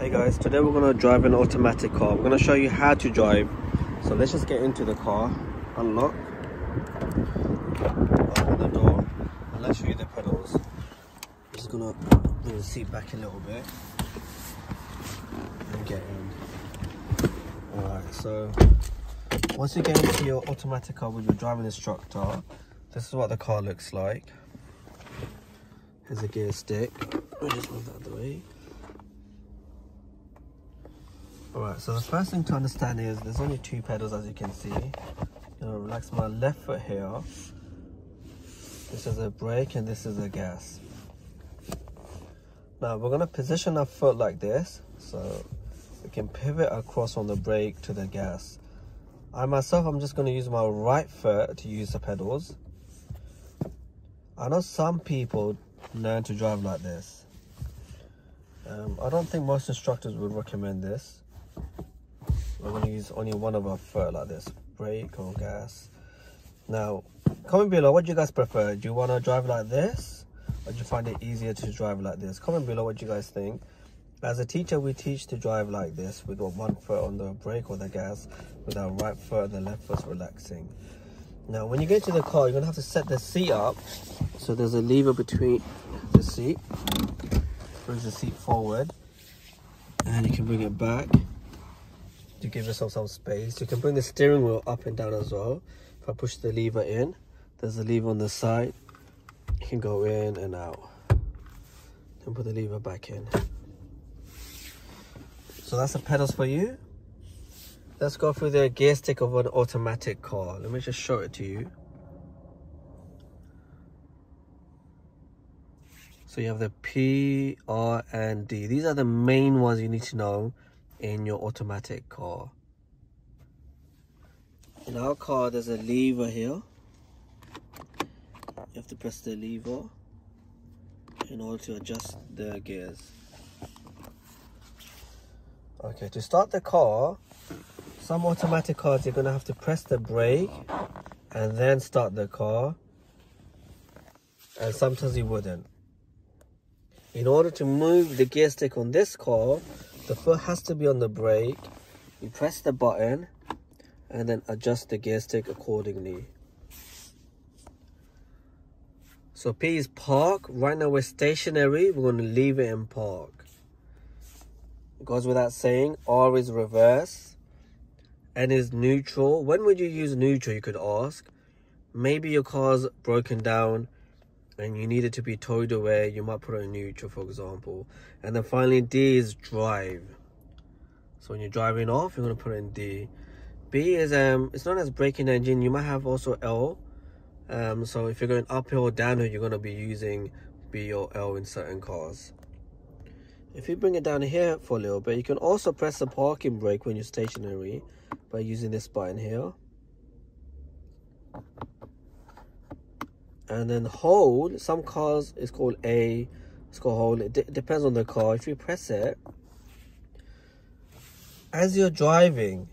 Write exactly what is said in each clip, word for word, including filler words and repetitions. Hey guys, today we're going to drive an automatic car. We're going to show you how to drive. So let's just get into the car, unlock, open the door, and let's show you the pedals. I'm just going to bring the seat back a little bit and get in. Alright, so once you get into your automatic car with your driving instructor, this is what the car looks like. Here's a gear stick. We'll just move that out of the way. Alright, so the first thing to understand is there's only two pedals, as you can see. I'm going to relax my left foot here. This is a brake and this is a gas. Now we're going to position our foot like this, so we can pivot across on the brake to the gas. I myself, I'm just going to use my right foot to use the pedals. I know some people learn to drive like this. Um, I don't think most instructors would recommend this. We're going to use only one of our foot like this, brake or gas. Now, comment below, what do you guys prefer? Do you want to drive like this? Or do you find it easier to drive like this? Comment below what you guys think. As a teacher, we teach to drive like this. We got one foot on the brake or the gas with our right foot and the left foot's relaxing. Now, when you get to the car, you're going to have to set the seat up. So there's a lever between the seat. Brings the seat forward. And you can bring it back to give yourself some space. You can bring the steering wheel up and down as well. If I push the lever in, there's a lever on the side. You can go in and out. Then put the lever back in. So that's the pedals for you. Let's go through the gear stick of an automatic car. Let me just show it to you. So you have the P, R, and D. These are the main ones you need to know in your automatic car. In our car, there's a lever here. You have to press the lever in order to adjust the gears. Okay, to start the car, some automatic cars you're going to have to press the brake and then start the car, and sometimes you wouldn't. In order to move the gear stick on this car, the foot has to be on the brake. You press the button and then adjust the gear stick accordingly. So P is park. Right now we're stationary. We're going to leave it in park. It goes without saying. R is reverse. N is neutral. When would you use neutral, you could ask? Maybe your car's broken down and you need it to be towed away. You might put it in neutral, for example. And then finally, D is drive. So when you're driving off, you're going to put it in D. B is, um, it's known as braking engine. You might have also L. Um, so if you're going uphill or downhill, you're going to be using B or L in certain cars. If you bring it down here for a little bit, you can also press the parking brake when you're stationary by using this button here. And then hold, some cars it's called A, it's called hold, it depends on the car. If you press it, as you're driving,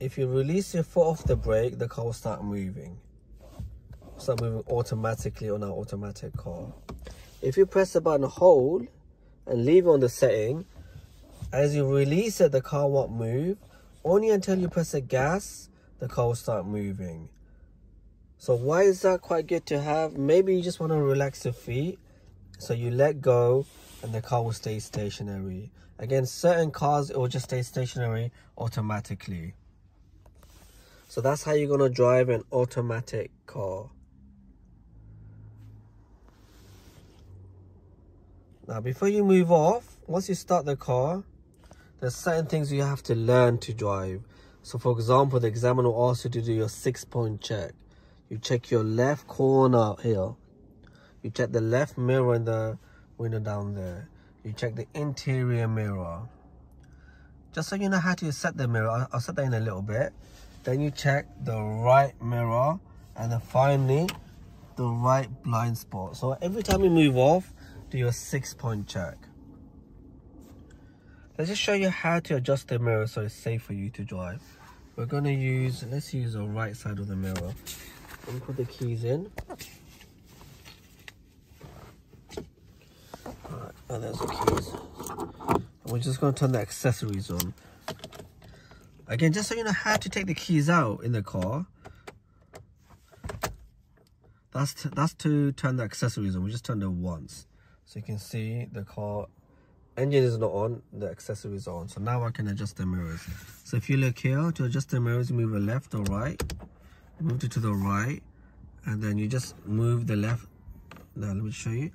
if you release your foot off the brake, the car will start moving. Start moving automatically on our automatic car. If you press the button hold and leave it on the setting, as you release it, the car won't move. Only until you press the gas, the car will start moving. So why is that quite good to have? Maybe you just want to relax your feet, so you let go and the car will stay stationary. Again, certain cars, it will just stay stationary automatically. So that's how you're going to drive an automatic car. Now, before you move off, once you start the car, there's certain things you have to learn to drive. So, for example, the examiner will ask you to do your six-point check. You check your left corner here. You check the left mirror in the window down there. You check the interior mirror. Just so you know how to set the mirror, I'll set that in a little bit. Then you check the right mirror, and then finally, the right blind spot. So every time you move off, do your six-point check. Let's just show you how to adjust the mirror so it's safe for you to drive. We're going to use, let's use the right side of the mirror. Let me put the keys in. Alright, oh, there's the keys. And we're just going to turn the accessories on. Again, just so you know how to take the keys out in the car. That's to, that's to turn the accessories on. We just turned it once. So you can see the car engine is not on, the accessories are on. So now I can adjust the mirrors. So if you look here, to adjust the mirrors, move it left or right. Move it to the right. And then you just move the left. Now let me show you.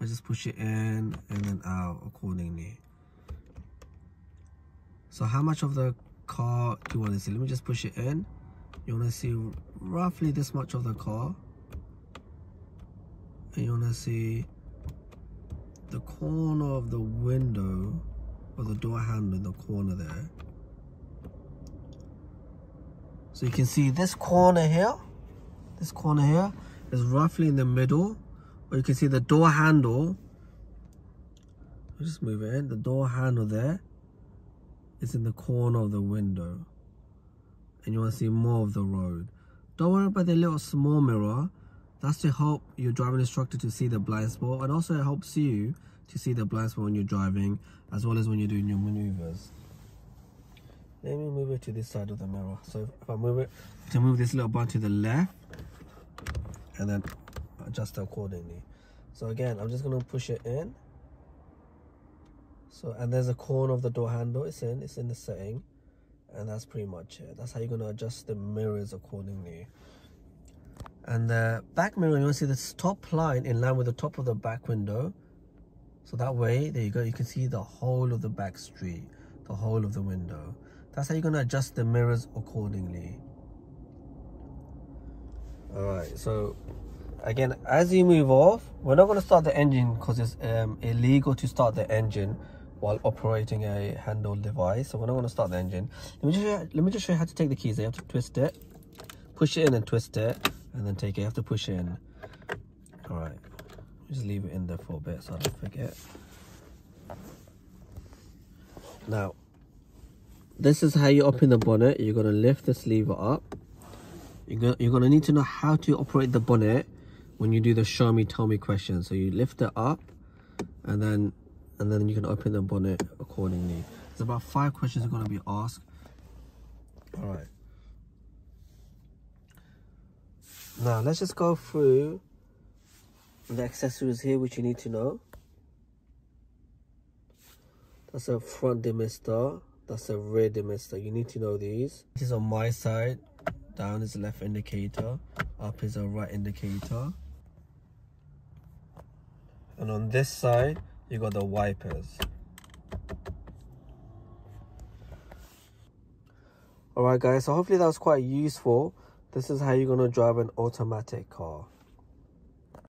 I just push it in and then out accordingly. So how much of the car do you want to see? Let me just push it in. You want to see roughly this much of the car. And you want to see the corner of the window or the door handle in the corner there. So you can see this corner here. This corner here is roughly in the middle, or you can see the door handle. I'll just move it in. The door handle there is in the corner of the window, and you want to see more of the road. Don't worry about the little small mirror. That's to help your driving instructor to see the blind spot, and also it helps you to see the blind spot when you're driving, as well as when you're doing your maneuvers. Let me move it to this side of the mirror. So if I move it, to move this little button to the left, and then adjust it accordingly. So again, I'm just gonna push it in. So, and there's a corner of the door handle, it's in, it's in the setting, and that's pretty much it. That's how you're gonna adjust the mirrors accordingly. And the back mirror, you wanna see this top line in line with the top of the back window. So that way, there you go, you can see the whole of the back street, the whole of the window. That's how you're going to adjust the mirrors accordingly. Alright, so again, as you move off, we're not going to start the engine because it's um, illegal to start the engine while operating a handheld device. So we're not going to start the engine. Let me, just show you, let me just show you how to take the keys. You have to twist it, push it in and twist it, and then take it. You have to push it in. Alright, just leave it in there for a bit so I don't forget. Now, this is how you open the bonnet. You're going to lift this lever up. You're going you're going to need to know how to operate the bonnet when you do the show me, tell me question. So you lift it up, and then and then you can open the bonnet accordingly. There's about five questions are going to be asked. All right. Now, let's just go through the accessories here, which you need to know. That's a front demister. That's a rear demister. You need to know these. This is on my side. Down is the left indicator. Up is a right indicator. And on this side, you got the wipers. Alright guys, so hopefully that was quite useful. This is how you're going to drive an automatic car.